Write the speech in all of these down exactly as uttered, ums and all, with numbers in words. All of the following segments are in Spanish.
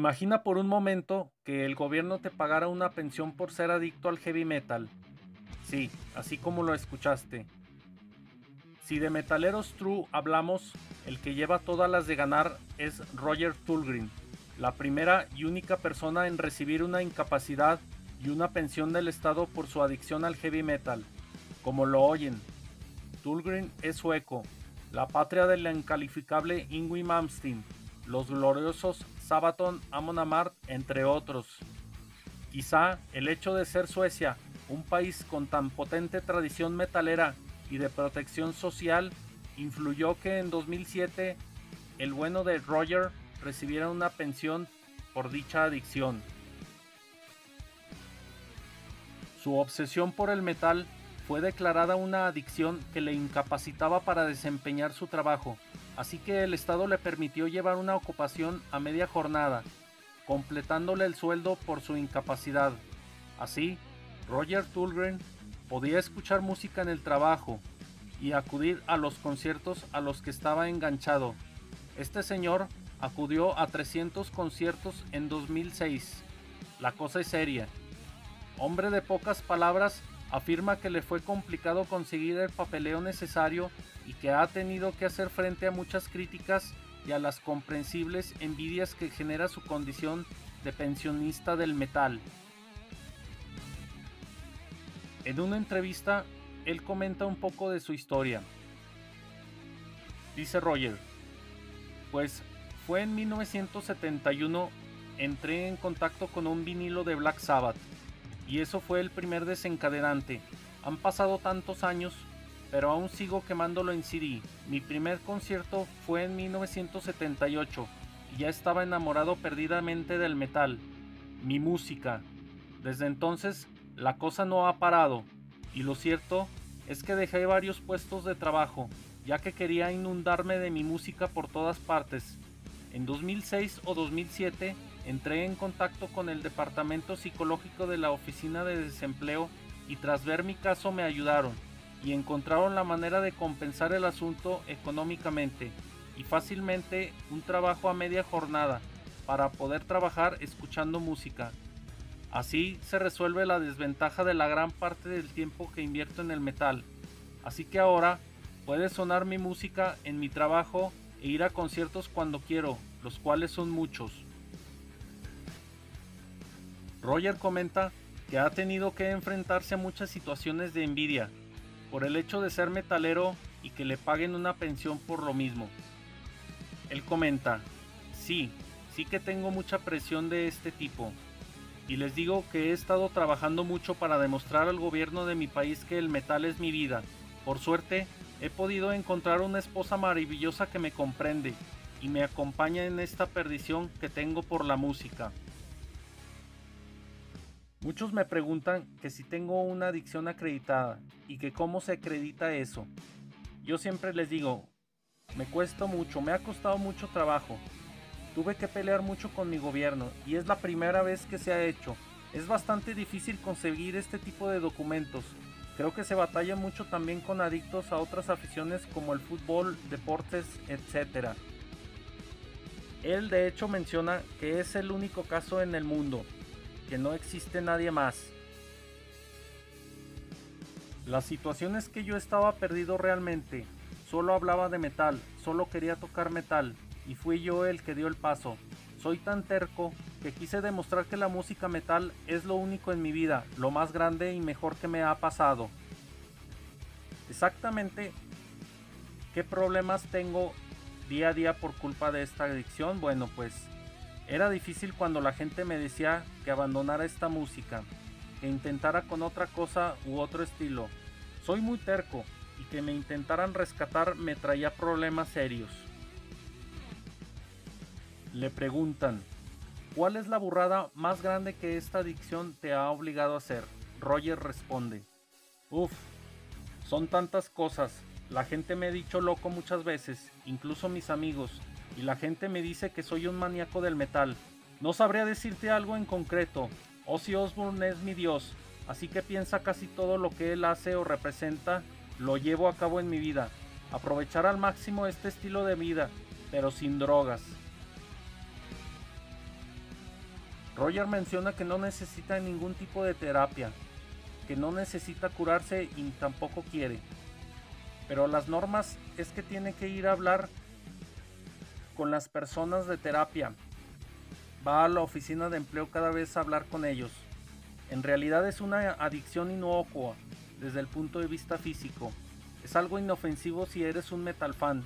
Imagina por un momento que el gobierno te pagara una pensión por ser adicto al heavy metal. Sí, así como lo escuchaste. Si de metaleros true hablamos, el que lleva todas las de ganar es Roger Tullgren, la primera y única persona en recibir una incapacidad y una pensión del Estado por su adicción al heavy metal. Como lo oyen, Tullgren es sueco, la patria de la incalificable Ingrid Mammstein, los gloriosos Sabaton, Amon Amarth, entre otros. Quizá el hecho de ser Suecia, un país con tan potente tradición metalera y de protección social, influyó que en dos mil siete el bueno de Roger recibiera una pensión por dicha adicción. Su obsesión por el metal fue declarada una adicción que le incapacitaba para desempeñar su trabajo, así que el Estado le permitió llevar una ocupación a media jornada, completándole el sueldo por su incapacidad. Así, Roger Tullgren podía escuchar música en el trabajo y acudir a los conciertos a los que estaba enganchado. Este señor acudió a trescientos conciertos en dos mil seis. La cosa es seria. Hombre de pocas palabras, afirma que le fue complicado conseguir el papeleo necesario y que ha tenido que hacer frente a muchas críticas y a las comprensibles envidias que genera su condición de pensionista del metal. En una entrevista, él comenta un poco de su historia. Dice Roger: pues fue en mil novecientos setenta y uno entré en contacto con un vinilo de Black Sabbath. Y eso fue el primer desencadenante. Han pasado tantos años, pero aún sigo quemándolo en C D. Mi primer concierto fue en mil novecientos setenta y ocho y ya estaba enamorado perdidamente del metal, mi música. Desde entonces la cosa no ha parado, y lo cierto es que dejé varios puestos de trabajo, ya que quería inundarme de mi música por todas partes. En dos mil seis o dos mil siete entré en contacto con el departamento psicológico de la oficina de desempleo y tras ver mi caso me ayudaron y encontraron la manera de compensar el asunto económicamente y fácilmente un trabajo a media jornada para poder trabajar escuchando música. Así se resuelve la desventaja de la gran parte del tiempo que invierto en el metal. Así que ahora puede sonar mi música en mi trabajo e ir a conciertos cuando quiero, los cuales son muchos. Roger comenta que ha tenido que enfrentarse a muchas situaciones de envidia por el hecho de ser metalero y que le paguen una pensión por lo mismo. Él comenta: sí, sí que tengo mucha presión de este tipo, y les digo que he estado trabajando mucho para demostrar al gobierno de mi país que el metal es mi vida. Por suerte he podido encontrar una esposa maravillosa que me comprende y me acompaña en esta perdición que tengo por la música. Muchos me preguntan que si tengo una adicción acreditada y que cómo se acredita eso. Yo siempre les digo, me cuesta mucho, me ha costado mucho trabajo. Tuve que pelear mucho con mi gobierno y es la primera vez que se ha hecho. Es bastante difícil conseguir este tipo de documentos. Creo que se batalla mucho también con adictos a otras aficiones como el fútbol, deportes, etcétera. Él de hecho menciona que es el único caso en el mundo, que no existe nadie más. La situación es que yo estaba perdido realmente, solo hablaba de metal, solo quería tocar metal, y fui yo el que dio el paso. Soy tan terco que quise demostrar que la música metal es lo único en mi vida, lo más grande y mejor que me ha pasado. Exactamente, ¿qué problemas tengo día a día por culpa de esta adicción? Bueno, pues era difícil cuando la gente me decía que abandonara esta música, que intentara con otra cosa u otro estilo. Soy muy terco y que me intentaran rescatar me traía problemas serios. Le preguntan, ¿cuál es la burrada más grande que esta adicción te ha obligado a hacer? Roger responde, uff, son tantas cosas. La gente me ha dicho loco muchas veces, incluso mis amigos. Y la gente me dice que soy un maníaco del metal. No sabría decirte algo en concreto. Ozzy Osbourne es mi dios, así que piensa casi todo lo que él hace o representa, lo llevo a cabo en mi vida. Aprovechar al máximo este estilo de vida, pero sin drogas. Roger menciona que no necesita ningún tipo de terapia, que no necesita curarse y tampoco quiere. Pero las normas es que tiene que ir a hablar con las personas de terapia. Va a la oficina de empleo cada vez a hablar con ellos. En realidad es una adicción inocua desde el punto de vista físico. Es algo inofensivo si eres un metal fan.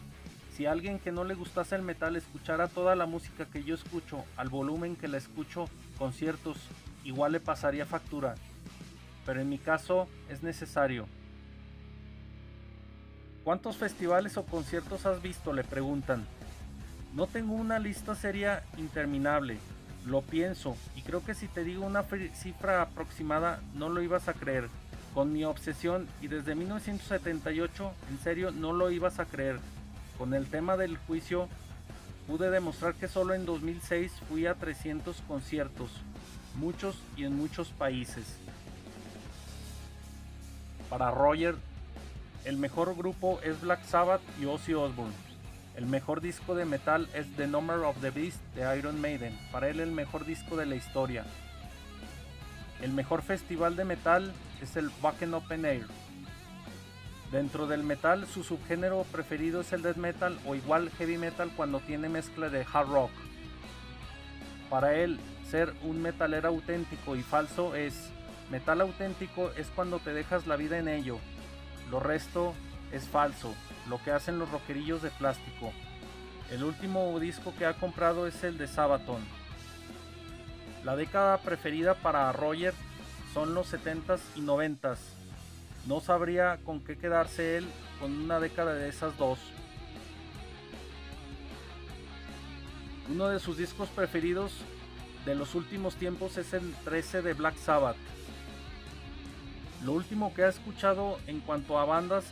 Si alguien que no le gustase el metal escuchara toda la música que yo escucho, al volumen que la escucho, conciertos, igual le pasaría factura. Pero en mi caso es necesario. ¿Cuántos festivales o conciertos has visto?, le preguntan. No tengo una lista seria interminable. Lo pienso y creo que si te digo una cifra aproximada no lo ibas a creer. Con mi obsesión y desde mil novecientos setenta y ocho, en serio no lo ibas a creer. Con el tema del juicio pude demostrar que solo en dos mil seis fui a trescientos conciertos, muchos y en muchos países. Para Roger, el mejor grupo es Black Sabbath y Ozzy Osbourne. El mejor disco de metal es The Number of the Beast de Iron Maiden, para él el mejor disco de la historia. El mejor festival de metal es el Wacken Open Air. Dentro del metal, su subgénero preferido es el death metal o igual heavy metal cuando tiene mezcla de hard rock. Para él, ser un metalero auténtico y falso es, metal auténtico es cuando te dejas la vida en ello, lo resto es falso, lo que hacen los rockerillos de plástico. El último disco que ha comprado es el de Sabaton. La década preferida para Roger son los setentas y noventas. No sabría con qué quedarse él con una década de esas dos. Uno de sus discos preferidos de los últimos tiempos es el trece de Black Sabbath. Lo último que ha escuchado en cuanto a bandas,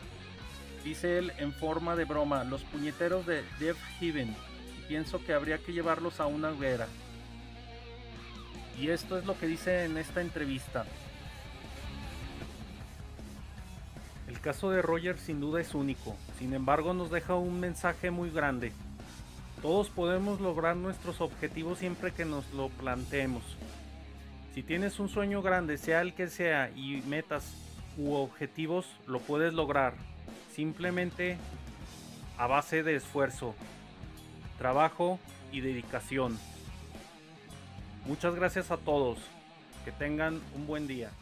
dice él en forma de broma, los puñeteros de Deafheaven. Pienso que habría que llevarlos a una hoguera. Y esto es lo que dice en esta entrevista. El caso de Roger sin duda es único, sin embargo nos deja un mensaje muy grande. Todos podemos lograr nuestros objetivos siempre que nos lo planteemos. Si tienes un sueño grande, sea el que sea, y metas u objetivos, lo puedes lograr, simplemente a base de esfuerzo, trabajo y dedicación. Muchas gracias a todos, que tengan un buen día.